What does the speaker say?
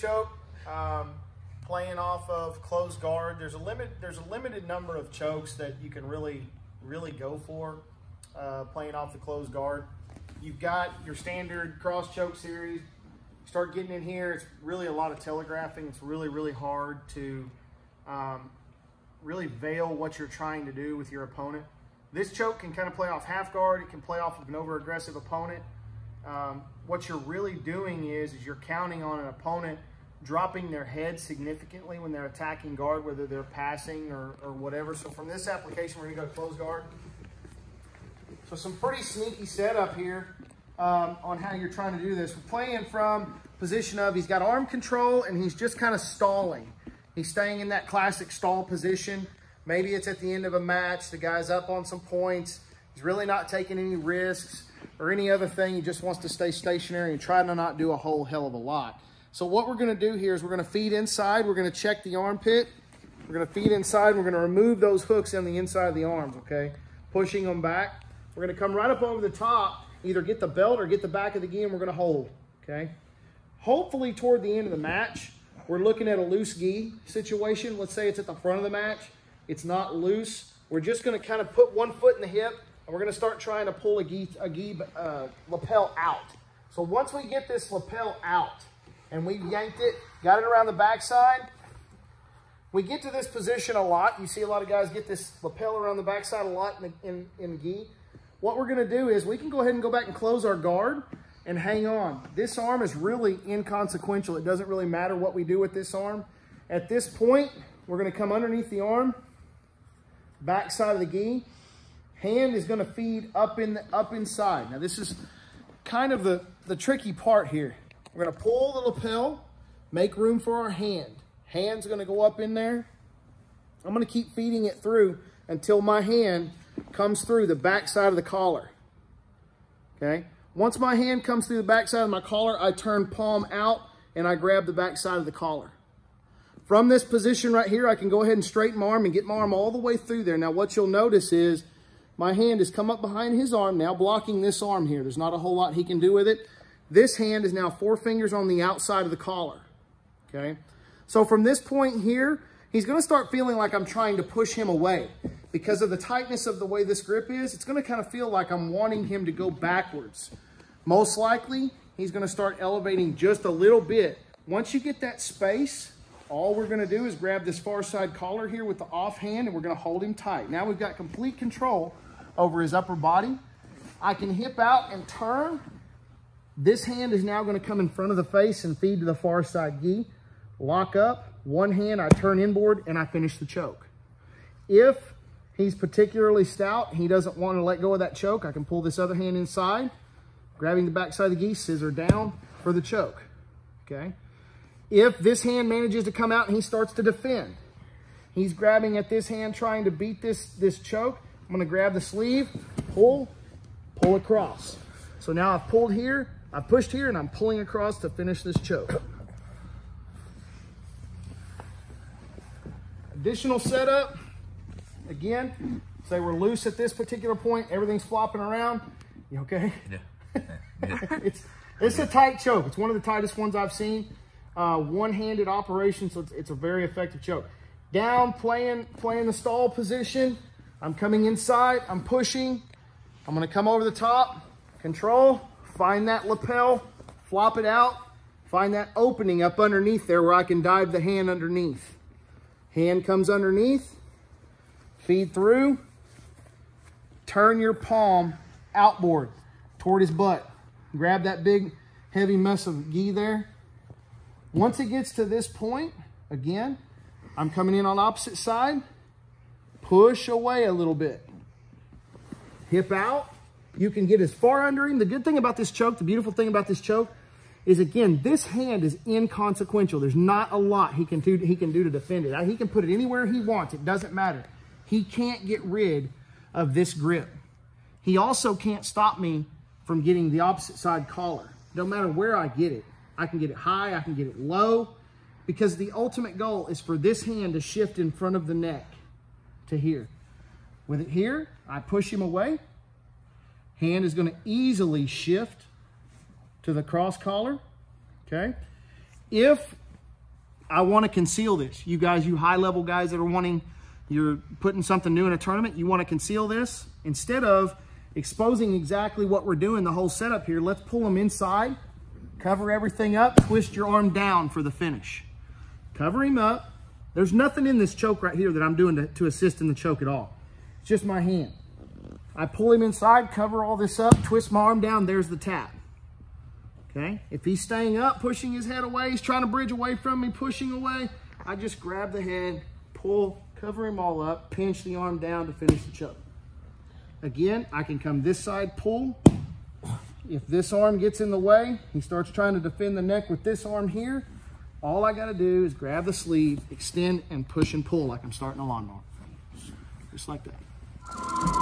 choke, playing off of closed guard. There's a limited number of chokes that you can really go for playing off the closed guard. You've got your standard cross choke series. Start getting in here, it's really a lot of telegraphing. It's really hard to really veil what you're trying to do with your opponent. This choke can kind of play off half guard. It can play off of an over aggressive opponent. What you're really doing is you're counting on an opponent dropping their head significantly when they're attacking guard, whether they're passing or whatever. So from this application, we're gonna go to close guard. So some pretty sneaky setup here on how you're trying to do this. We're playing from position of he's got arm control and he's just kind of stalling. He's staying in that classic stall position. Maybe it's at the end of a match, the guy's up on some points. He's really not taking any risks or any other thing. He just wants to stay stationary and try to not do a whole hell of a lot. So what we're gonna do here is we're gonna feed inside, we're gonna check the armpit, we're gonna feed inside, we're gonna remove those hooks on the inside of the arms, okay? Pushing them back. We're gonna come right up over the top, either get the belt or get the back of the gi, and we're gonna hold, okay? Hopefully toward the end of the match, we're looking at a loose gi situation. Let's say it's at the front of the match, it's not loose. We're just gonna kind of put one foot in the hip, and we're gonna start trying to pull a gi lapel out. So once we get this lapel out, and we've yanked it, got it around the backside. We get to this position a lot. You see a lot of guys get this lapel around the backside a lot in gi. What we're gonna do is we can go ahead and go back and close our guard and hang on. This arm is really inconsequential. It doesn't really matter what we do with this arm. At this point, we're gonna come underneath the arm, backside of the gi. Hand is gonna feed up inside. Now this is kind of the tricky part here. We're gonna pull the lapel, make room for our hand. Hand's gonna go up in there. I'm gonna keep feeding it through until my hand comes through the backside of the collar, okay? Once my hand comes through the backside of my collar, I turn palm out and I grab the backside of the collar. From this position right here, I can go ahead and straighten my arm and get my arm all the way through there. Now what you'll notice is my hand has come up behind his arm now, blocking this arm here. There's not a whole lot he can do with it. This hand is now 4 fingers on the outside of the collar, okay? So from this point here, he's gonna start feeling like I'm trying to push him away. Because of the tightness of the way this grip is, it's gonna kind of feel like I'm wanting him to go backwards. Most likely, he's gonna start elevating just a little bit. Once you get that space, all we're gonna do is grab this far side collar here with the off hand and we're gonna hold him tight. Now we've got complete control over his upper body. I can hip out and turn. This hand is now going to come in front of the face and feed to the far side gi. Lock up, one hand, I turn inboard, and I finish the choke. If he's particularly stout, he doesn't want to let go of that choke, I can pull this other hand inside, grabbing the backside of the gi, scissor down for the choke, okay? If this hand manages to come out and he starts to defend, he's grabbing at this hand, trying to beat this choke. I'm going to grab the sleeve, pull across. So now I've pulled here, I pushed here, and I'm pulling across to finish this choke. Additional setup. Again, say we're loose at this particular point. Everything's flopping around. You okay? Yeah. It's a tight choke. It's one of the tightest ones I've seen. One-handed operation, so it's a very effective choke. Down, playing the stall position. I'm coming inside. I'm pushing. I'm going to come over the top. Control. Find that lapel, flop it out, find that opening up underneath there where I can dive the hand underneath. Hand comes underneath, feed through, turn your palm outboard toward his butt. Grab that big, heavy mess of gi there. Once it gets to this point, again, I'm coming in on opposite side, push away a little bit, hip out. You can get as far under him. The good thing about this choke, the beautiful thing about this choke is, again, this hand is inconsequential. There's not a lot he can do to defend it. He can put it anywhere he wants. It doesn't matter. He can't get rid of this grip. He also can't stop me from getting the opposite side collar. No matter where I get it, I can get it high, I can get it low, because the ultimate goal is for this hand to shift in front of the neck to here. With it here, I push him away. Hand is going to easily shift to the cross collar, okay? If I want to conceal this. You guys, you high level guys that are wanting, you're putting something new in a tournament, you want to conceal this. Instead of exposing exactly what we're doing, the whole setup here, let's pull them inside, cover everything up, twist your arm down for the finish. Cover him up. There's nothing in this choke right here that I'm doing to assist in the choke at all. It's just my hand. I pull him inside, cover all this up, twist my arm down, there's the tap. Okay, if he's staying up, pushing his head away, he's trying to bridge away from me, pushing away, I just grab the head, pull, cover him all up, pinch the arm down to finish the choke. Again, I can come this side, pull. If this arm gets in the way, he starts trying to defend the neck with this arm here, all I gotta do is grab the sleeve, extend and push and pull like I'm starting a lawnmower. Just like that.